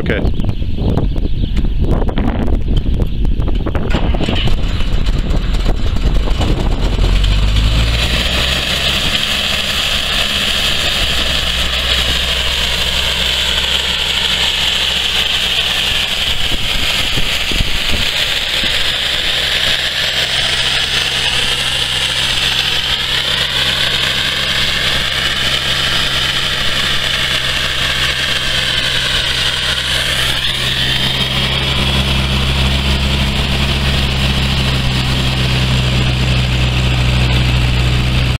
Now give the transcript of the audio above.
Okay.